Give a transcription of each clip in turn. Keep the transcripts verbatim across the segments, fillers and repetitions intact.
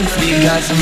you got some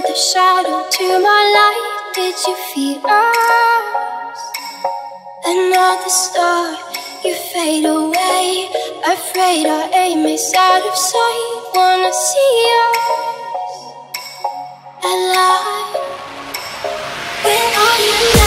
were the shadow to my light. Did you feel us? Another star, you fade away. Afraid our aim is out of sight. Wanna see us alive. Where are you?